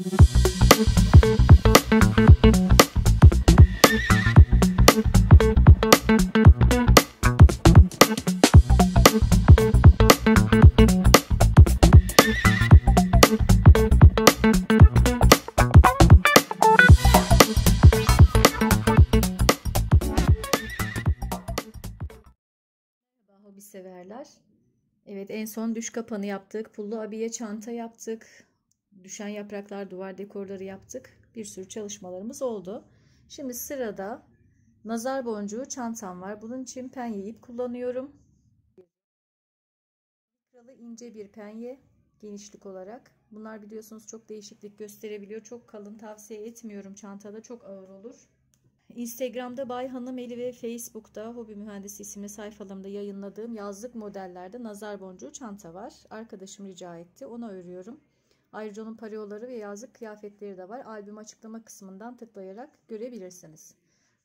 Hobi severler. Evet, en son düş kapanı yaptık. Pullu abiye çanta yaptık. Düşen yapraklar, duvar dekorları yaptık. Bir sürü çalışmalarımız oldu. Şimdi sırada nazar boncuğu çantam var. Bunun için penye ip kullanıyorum. İnce bir penye genişlik olarak. Bunlar biliyorsunuz çok değişiklik gösterebiliyor. Çok kalın tavsiye etmiyorum. Çantada çok ağır olur. Instagram'da Bay Hanım Eli ve Facebook'ta Hobi Mühendisi isimli sayfalarımda yayınladığım yazlık modellerde nazar boncuğu çanta var. Arkadaşım rica etti. Ona örüyorum. Ayrıca onun pareoları ve yazlık kıyafetleri de var. Albüm açıklama kısmından tıklayarak görebilirsiniz.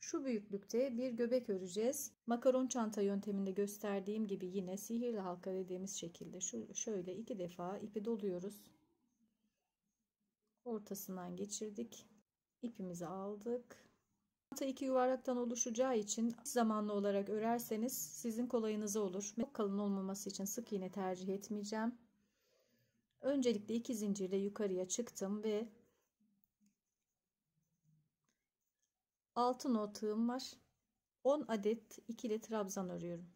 Şu büyüklükte bir göbek öreceğiz. Makaron çanta yönteminde gösterdiğim gibi yine sihirli halka dediğimiz şekilde şöyle 2 defa ipi doluyoruz. Ortasından geçirdik. İpimizi aldık. Çanta 2 yuvarlaktan oluşacağı için zamanlı olarak örerseniz sizin kolayınıza olur. Çok kalın olmaması için sık iğne tercih etmeyeceğim. Öncelikle 2 zincirle yukarıya çıktım ve altın otığım var. 10 adet ikili trabzan örüyorum.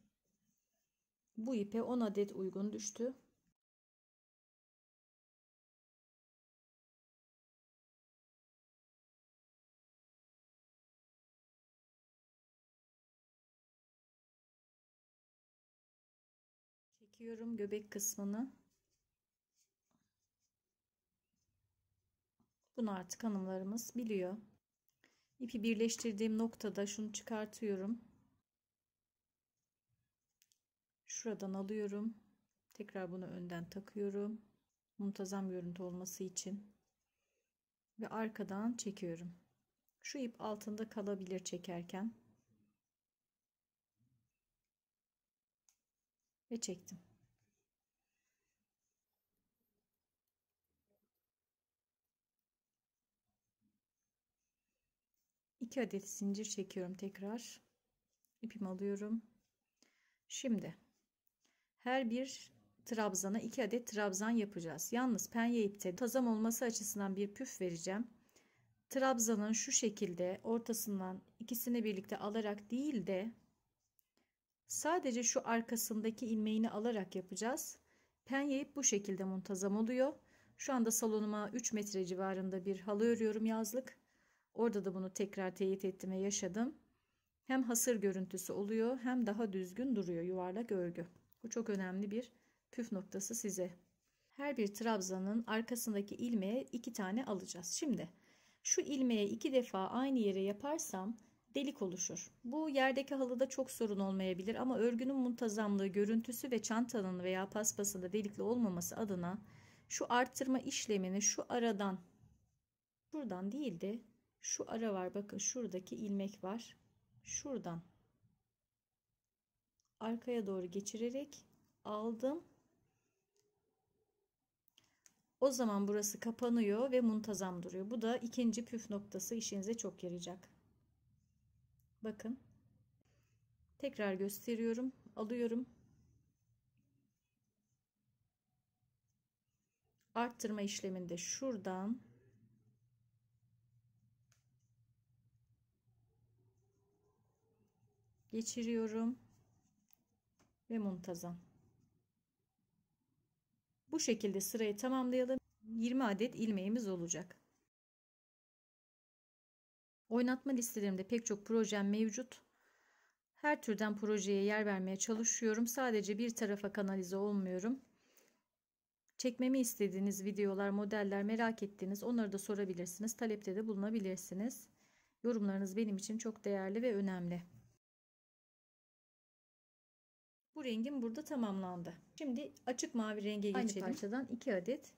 Bu ipe 10 adet uygun düştü. Çekiyorum göbek kısmını. Bunu artık hanımlarımız biliyor. İpi birleştirdiğim noktada şunu çıkartıyorum. Şuradan alıyorum. Tekrar bunu önden takıyorum. Muntazam görüntü olması için. Ve arkadan çekiyorum. Şu ip altında kalabilir çekerken. Ve çektim. İki adet zincir çekiyorum tekrar. İpimi alıyorum. Şimdi her bir trabzana 2 adet trabzan yapacağız. Yalnız penye ipte tazam olması açısından bir püf vereceğim. Trabzanın şu şekilde ortasından ikisini birlikte alarak değil de sadece şu arkasındaki ilmeğini alarak yapacağız. Penye ip bu şekilde muntazam oluyor. Şu anda salonuma 3 metre civarında bir halı örüyorum yazlık. Orada da bunu tekrar teyit ettim ve yaşadım. Hem hasır görüntüsü oluyor hem daha düzgün duruyor yuvarlak örgü. Bu çok önemli bir püf noktası size. Her bir trabzanın arkasındaki ilmeğe 2 tane alacağız. Şimdi şu ilmeğe 2 defa aynı yere yaparsam delik oluşur. Bu yerdeki halıda çok sorun olmayabilir ama örgünün muntazamlığı, görüntüsü ve çantanın veya paspasında delikli olmaması adına şu arttırma işlemini şu aradan, şuradan değil de şu ara var, bakın şuradaki ilmek var, şuradan arkaya doğru geçirerek aldım. O zaman burası kapanıyor ve muntazam duruyor. Bu da ikinci püf noktası, işinize çok yarayacak. Bakın tekrar gösteriyorum, alıyorum, arttırma işleminde şuradan geçiriyorum ve muntazam. Bu şekilde sırayı tamamlayalım. 20 adet ilmeğimiz olacak. Oynatma listelerimde pek çok projem mevcut. Her türden projeye yer vermeye çalışıyorum. Sadece bir tarafa kanalize olmuyorum. Çekmemi istediğiniz videolar, modeller, merak ettiğiniz onları da sorabilirsiniz. Talepte de bulunabilirsiniz. Yorumlarınız benim için çok değerli ve önemli. Bu rengim burada tamamlandı. Şimdi açık mavi renge geçelim. Aynı parçadan 2 adet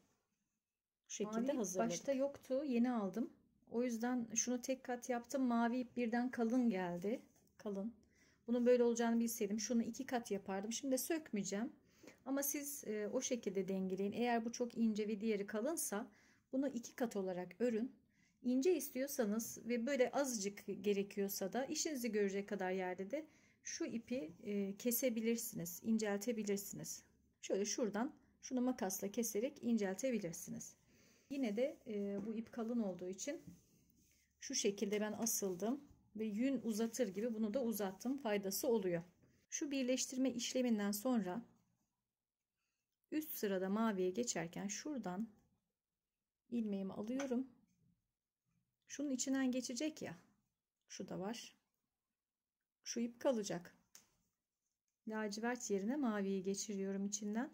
şu şekilde hazırladım. Başta yoktu, yeni aldım. O yüzden şunu tek kat yaptım. Mavi ip birden kalın geldi. Kalın. Bunun böyle olacağını bilseydim şunu 2 kat yapardım. Şimdi sökmeyeceğim. Ama siz o şekilde dengeleyin. Eğer bu çok ince ve diğeri kalınsa Bunu 2 kat olarak örün. İnce istiyorsanız ve böyle azıcık gerekiyorsa da işinizi görecek kadar yerde de şu ipi kesebilirsiniz, inceltebilirsiniz. Şöyle şuradan şunu makasla keserek inceltebilirsiniz. Yine de bu ip kalın olduğu için şu şekilde ben asıldım ve yün uzatır gibi bunu da uzattım, faydası oluyor. Şu birleştirme işleminden sonra üst sırada maviye geçerken şuradan ilmeğimi alıyorum. Şunun içinden geçecek ya, şu da var. Şu ip kalacak. Lacivert yerine maviyi geçiriyorum içinden.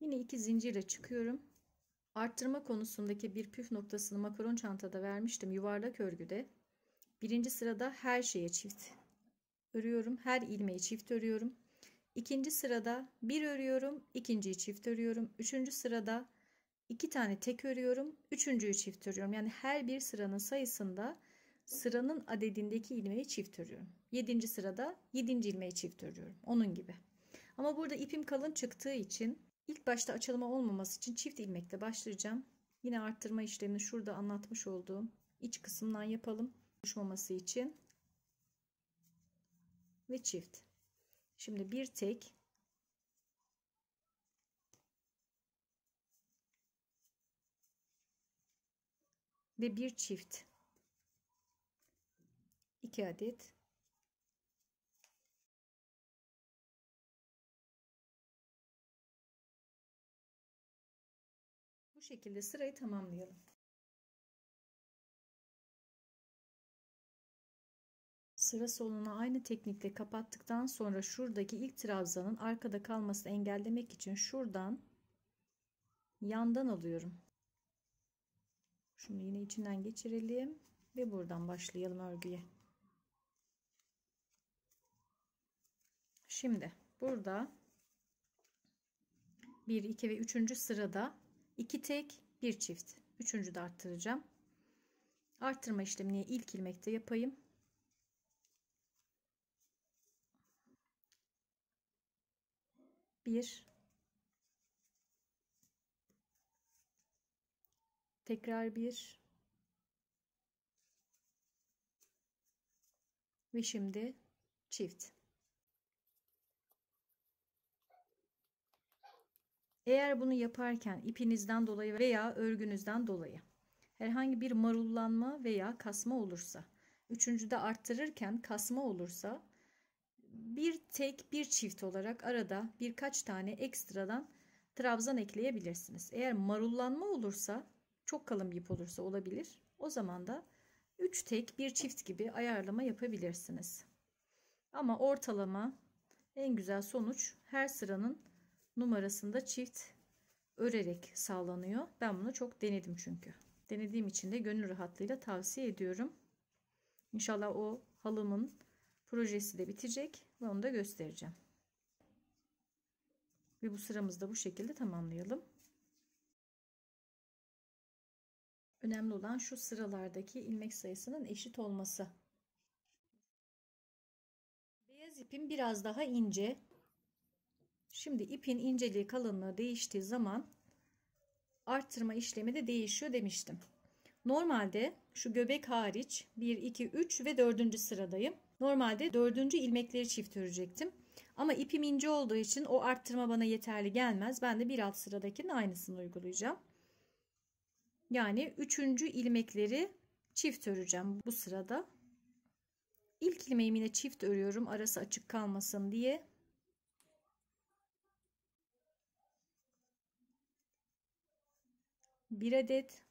Yine 2 zincirle çıkıyorum. Arttırma konusundaki bir püf noktasını makaron çantada vermiştim, yuvarlak örgüde. 1. sırada her şeye çift örüyorum. Her ilmeği çift örüyorum. 2. sırada bir örüyorum, ikinciyi çift örüyorum. 3. sırada 2 tane tek örüyorum, 3.'yü çift örüyorum. Yani her bir sıranın sayısında sıranın adedindeki ilmeği çift örüyorum. 7. sırada 7. ilmeği çift örüyorum. Onun gibi. Ama burada ipim kalın çıktığı için ilk başta açılma olmaması için çift ilmekle başlayacağım. Yine arttırma işlemini şurada anlatmış olduğum iç kısımdan yapalım. Düşmemesi için. Ve çift. Şimdi bir tek. Ve bir çift. 2 adet. Bu şekilde sırayı tamamlayalım. Sıra sonuna aynı teknikle kapattıktan sonra şuradaki ilk trabzanın arkada kalmasını engellemek için şuradan yandan alıyorum. Şunu yine içinden geçirelim ve buradan başlayalım örgüye. Şimdi burada 1, 2 ve 3. sırada 2 tek, 1 çift. 3. de arttıracağım. Arttırma işlemini ilk ilmekte yapayım. Tekrar 1 ve şimdi çift. Eğer bunu yaparken ipinizden dolayı veya örgünüzden dolayı herhangi bir marullanma veya kasma olursa, 3. de arttırırken kasma olursa bir tek bir çift olarak arada birkaç tane ekstradan trabzan ekleyebilirsiniz. Eğer marullanma olursa, çok kalın bir ip olursa olabilir. O zaman da 3 tek bir çift gibi ayarlama yapabilirsiniz. Ama ortalama en güzel sonuç her sıranın numarasında çift örerek sağlanıyor. Ben bunu çok denedim çünkü. Denediğim için de gönül rahatlığıyla tavsiye ediyorum. İnşallah o halımın projesi de bitecek ve onu da göstereceğim. Ve bu sıramızı da bu şekilde tamamlayalım. Önemli olan şu sıralardaki ilmek sayısının eşit olması. Beyaz ipim biraz daha ince. Şimdi ipin inceliği, kalınlığı değiştiği zaman arttırma işlemi de değişiyor demiştim. Normalde şu göbek hariç 1, 2, 3 ve 4. sıradayım. Normalde 4. ilmekleri çift örecektim. Ama ipim ince olduğu için o arttırma bana yeterli gelmez. Ben de bir alt sıradakinin aynısını uygulayacağım. Yani 3. ilmekleri çift öreceğim bu sırada. İlk ilmeğimi yine çift örüyorum, arası açık kalmasın diye. Bir adet.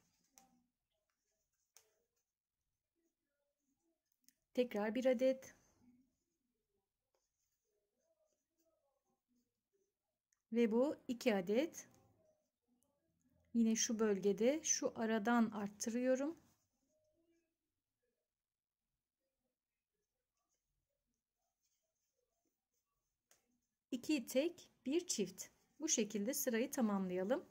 Tekrar 1 adet. Ve bu 2 adet. Yine şu bölgede şu aradan arttırıyorum. İki tek, bir çift. Bu şekilde sırayı tamamlayalım.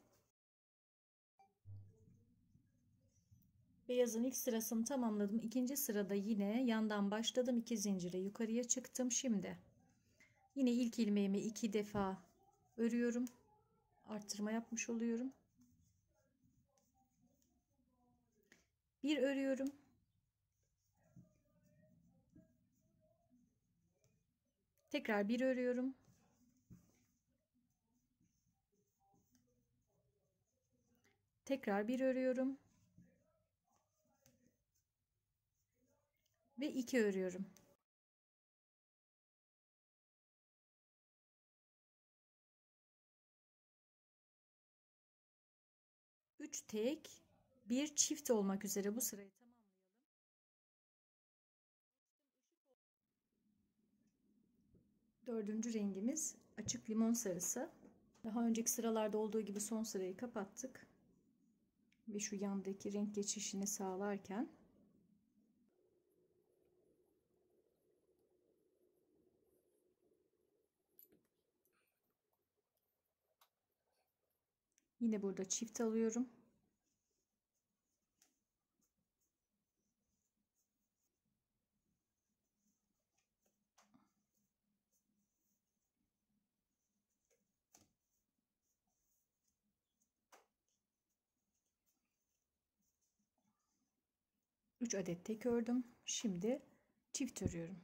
Beyazın ilk sırasını tamamladım. 2. sırada yine yandan başladım. 2 zincire yukarıya çıktım. Şimdi yine ilk ilmeğimi 2 defa örüyorum. artırma yapmış oluyorum. Bir örüyorum. Tekrar bir örüyorum. Tekrar bir örüyorum. Ve iki örüyorum. Üç tek, bir çift olmak üzere bu sırayı tamamlayalım. Dördüncü rengimiz açık limon sarısı. Daha önceki sıralarda olduğu gibi son sırayı kapattık. Ve şu yandaki renk geçişini sağlarken yine burada çift alıyorum. Üç adet tek ördüm. Şimdi çift örüyorum.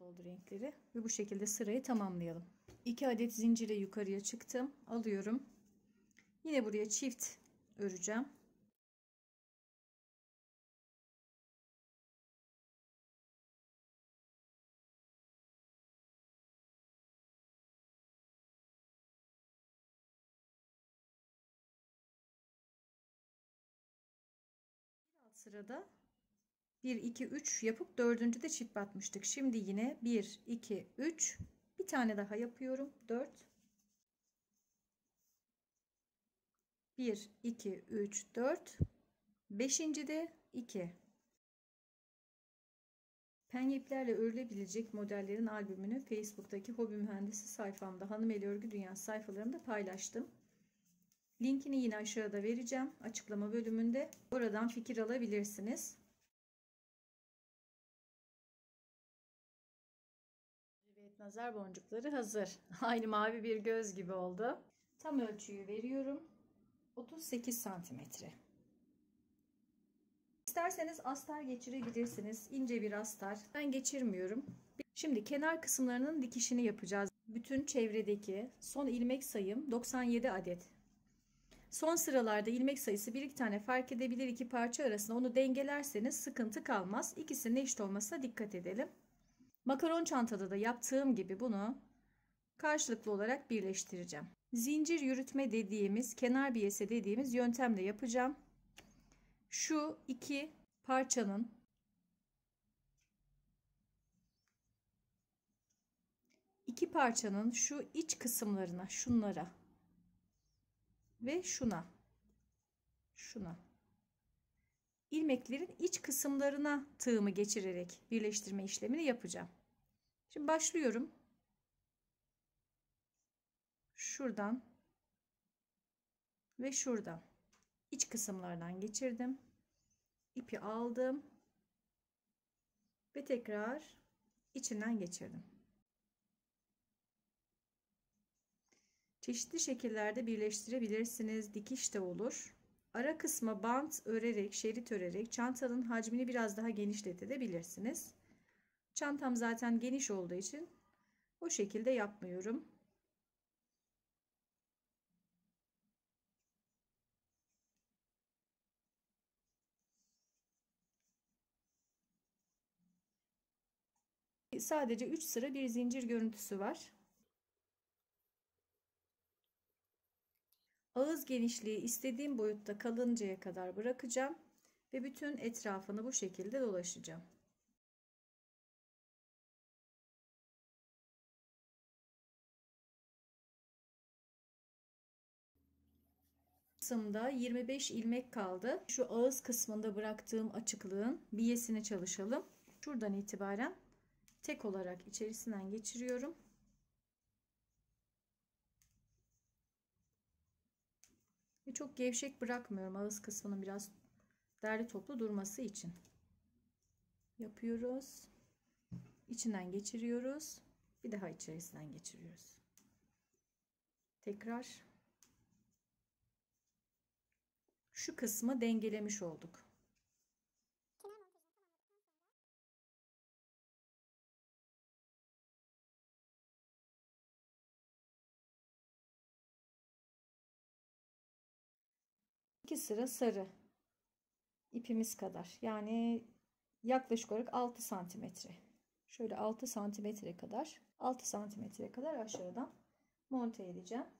Doldu renkleri ve bu şekilde sırayı tamamlayalım. 2 adet zincire yukarıya çıktım, alıyorum. Yine buraya çift öreceğim. Bir alt sırada 1, 2, 3 yapıp dördüncü de çift batmıştık. Şimdi yine 1, 2, 3 bir tane daha yapıyorum. 4 1, 2, 3, 4 beşinci de 2. Penye iplerle örülebilecek modellerin albümünü Facebook'taki hobi mühendisi sayfamda Hanım El Örgü Dünyası sayfalarımda paylaştım. Linkini yine aşağıda vereceğim. Açıklama bölümünde. Oradan fikir alabilirsiniz. Nazar boncukları hazır. Aynı mavi bir göz gibi oldu. Tam ölçüyü veriyorum. 38 santimetre. İsterseniz astar geçirebilirsiniz. İnce bir astar. Ben geçirmiyorum. Şimdi kenar kısımlarının dikişini yapacağız. Bütün çevredeki son ilmek sayım 97 adet. Son sıralarda ilmek sayısı 1-2 tane fark edebilir. İki parça arasında onu dengelerseniz sıkıntı kalmaz. İkisinin eşit olmasına dikkat edelim. Makaron çantada da yaptığım gibi bunu karşılıklı olarak birleştireceğim. Zincir yürütme dediğimiz, kenar biyese dediğimiz yöntemle yapacağım. Şu iki parçanın şu iç kısımlarına, şunlara ve şuna ilmeklerin iç kısımlarına tığımı geçirerek birleştirme işlemini yapacağım. Şimdi başlıyorum. Şuradan ve şuradan iç kısımlardan geçirdim. İpi aldım ve tekrar içinden geçirdim. Çeşitli şekillerde birleştirebilirsiniz. Dikiş de olur. Ara kısma bant örerek, şerit örerek çantanın hacmini biraz daha genişletebilirsiniz. Çantam zaten geniş olduğu için o şekilde yapmıyorum. Sadece 3 sıra bir zincir görüntüsü var. Ağız genişliği istediğim boyutta kalıncaya kadar bırakacağım ve bütün etrafını bu şekilde dolaşacağım. Kısımda 25 ilmek kaldı. Şu ağız kısmında bıraktığım açıklığın biyesini çalışalım. Şuradan itibaren tek olarak içerisinden geçiriyorum. Ve çok gevşek bırakmıyorum, ağız kısmının biraz derli toplu durması için yapıyoruz. İçinden geçiriyoruz. Bir daha içerisinden geçiriyoruz. Tekrar şu kısmı dengelemiş olduk. İki sıra sarı ipimiz kadar, yani yaklaşık olarak 6 santimetre, şöyle 6 santimetre kadar aşağıdan monte edeceğim.